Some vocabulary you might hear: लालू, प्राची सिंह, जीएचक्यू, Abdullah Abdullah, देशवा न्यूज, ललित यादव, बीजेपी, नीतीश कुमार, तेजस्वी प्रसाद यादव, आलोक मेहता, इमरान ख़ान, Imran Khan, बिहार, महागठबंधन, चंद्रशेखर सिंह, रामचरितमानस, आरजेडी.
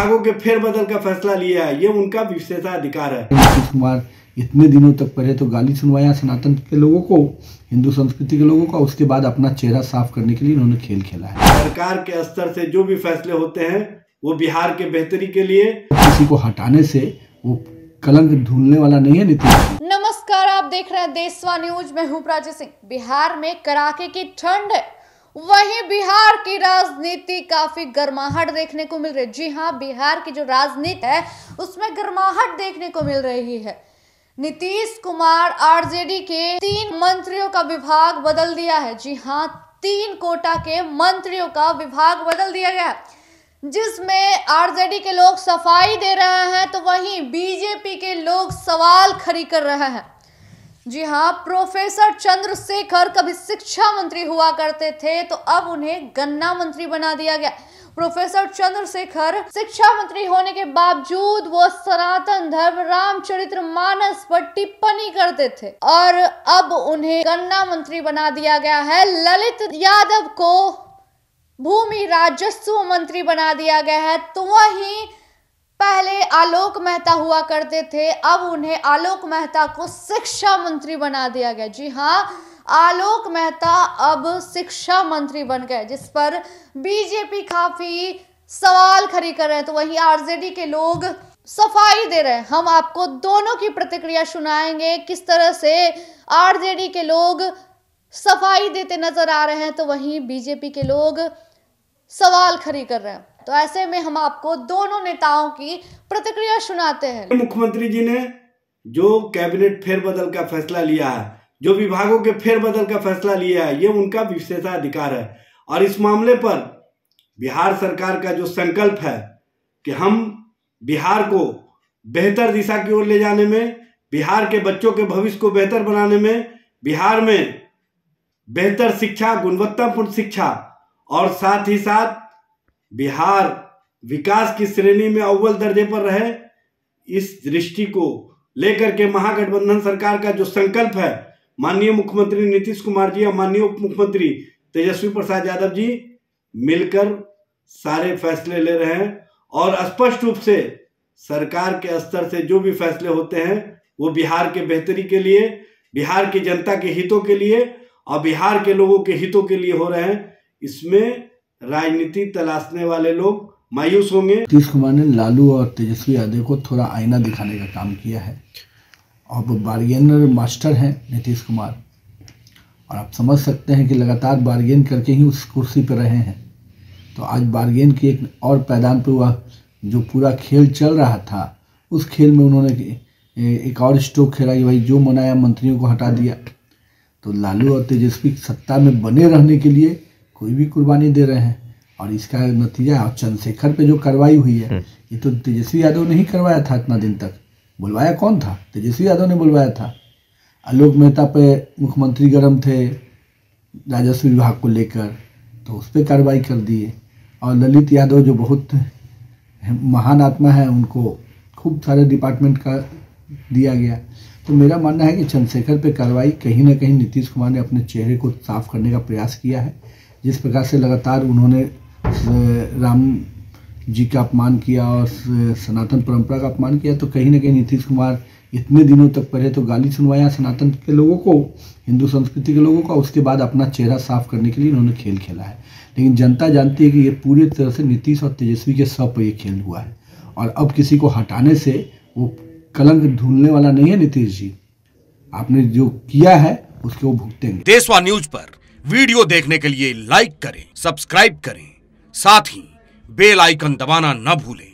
भागों के फेरबदल का फैसला लिया है, ये उनका विशेषाधिकार है। नीतीश कुमार इतने दिनों तक पहले तो गाली सुनवाया सनातन के लोगों को, हिंदू संस्कृति के लोगों को, उसके बाद अपना चेहरा साफ करने के लिए इन्होंने खेल खेला है। सरकार के स्तर से जो भी फैसले होते हैं वो बिहार के बेहतरी के लिए, किसी को हटाने से वो कलंक ढूंढने वाला नहीं है नीतीश। नमस्कार, आप देख रहे हैं देशवा न्यूज में हूं प्राची सिंह। बिहार में कड़ाके की ठंड है, वहीं बिहार की राजनीति काफी गर्माहट देखने को मिल रही है। जी हाँ, बिहार की जो राजनीति है उसमें गर्माहट देखने को मिल रही है। नीतीश कुमार आरजेडी के 3 मंत्रियों का विभाग बदल दिया है। जी हाँ, 3 कोटा के मंत्रियों का विभाग बदल दिया गया है, जिसमें आरजेडी के लोग सफाई दे रहे हैं तो वहीं बीजेपी के लोग सवाल खड़ी कर रहे हैं। जी हाँ, प्रोफेसर चंद्रशेखर कभी शिक्षा मंत्री हुआ करते थे तो अब उन्हें गन्ना मंत्री बना दिया गया। प्रोफेसर चंद्रशेखर शिक्षा मंत्री होने के बावजूद वो सनातन धर्म, रामचरितमानस पर टिप्पणी करते थे और अब उन्हें गन्ना मंत्री बना दिया गया है। ललित यादव को भूमि राजस्व मंत्री बना दिया गया है, तो वहीं पहले आलोक मेहता हुआ करते थे, अब उन्हें आलोक मेहता को शिक्षा मंत्री बना दिया गया। जी हाँ, आलोक मेहता अब शिक्षा मंत्री बन गए, जिस पर बीजेपी काफी सवाल खड़ी कर रहे हैं तो वहीं आरजेडी के लोग सफाई दे रहे हैं। हम आपको दोनों की प्रतिक्रिया सुनाएंगे, किस तरह से आरजेडी के लोग सफाई देते नजर आ रहे हैं तो वहीं बीजेपी के लोग सवाल खड़ी कर रहे हैं। तो ऐसे में हम आपको दोनों नेताओं की प्रतिक्रिया सुनाते हैं। मुख्यमंत्री जी ने जो कैबिनेट फेरबदल का फैसला लिया है, जो विभागों के फेरबदल का फैसला लिया है, ये उनका विशेषाधिकार है। और इस मामले पर बिहार सरकार का जो संकल्प है कि हम बिहार को बेहतर दिशा की ओर ले जाने में, बिहार के बच्चों के भविष्य को बेहतर बनाने में, बिहार में बेहतर शिक्षा, गुणवत्तापूर्ण शिक्षा और साथ ही साथ बिहार विकास की श्रेणी में अव्वल दर्जे पर रहे, इस दृष्टि को लेकर के महागठबंधन सरकार का जो संकल्प है, माननीय मुख्यमंत्री नीतीश कुमार जी और माननीय उप मुख्यमंत्री तेजस्वी प्रसाद यादव जी मिलकर सारे फैसले ले रहे हैं। और स्पष्ट रूप से सरकार के स्तर से जो भी फैसले होते हैं वो बिहार के बेहतरी के लिए, बिहार की जनता के हितों के लिए और बिहार के लोगों के हितों के लिए हो रहे हैं। इसमें राजनीति तलाशने वाले लोग मायूस होंगे। नीतीश कुमार ने लालू और तेजस्वी यादव को थोड़ा आईना दिखाने का काम किया है। अब बार्गेनर मास्टर हैं नीतीश कुमार, और आप समझ सकते हैं कि लगातार बार्गेन करके ही उस कुर्सी पर रहे हैं। तो आज बार्गेन के एक और पैदान पर हुआ, जो पूरा खेल चल रहा था उस खेल में उन्होंने एक और स्ट्रोक खेला कि भाई जो मनाया मंत्रियों को हटा दिया। तो लालू और तेजस्वी सत्ता में बने रहने के लिए कोई भी कुर्बानी दे रहे हैं और इसका नतीजा चंद्रशेखर पे जो कार्रवाई हुई है, ये तो तेजस्वी यादव ने ही करवाया था। इतना दिन तक बुलवाया कौन था? तेजस्वी यादव ने बुलवाया था। आलोक मेहता पे मुख्यमंत्री गर्म थे राजस्व विभाग को लेकर, तो उस पर कार्रवाई कर दिए। और ललित यादव जो बहुत महान आत्मा है, उनको खूब सारे डिपार्टमेंट का दिया गया। तो मेरा मानना है कि चंद्रशेखर पे कार्रवाई कहीं ना कहीं नीतीश कुमार ने अपने चेहरे को साफ करने का प्रयास किया है। जिस प्रकार से लगातार उन्होंने राम जी का अपमान किया और सनातन परंपरा का अपमान किया, तो कहीं ना कहीं नीतीश कुमार इतने दिनों तक पहले तो गाली सुनवाया सनातन के लोगों को, हिंदू संस्कृति के लोगों का, उसके बाद अपना चेहरा साफ करने के लिए इन्होंने खेल खेला है। लेकिन जनता जानती है कि ये पूरी तरह से नीतीश और तेजस्वी के सब पर ये खेल हुआ है, और अब किसी को हटाने से वो कलंक ढूंढने वाला नहीं है नीतीश जी। आपने जो किया है उसके वो भुगतेंगे। देशवा न्यूज पर वीडियो देखने के लिए लाइक करें, सब्सक्राइब करें, साथ ही बेल आइकन दबाना न भूलें।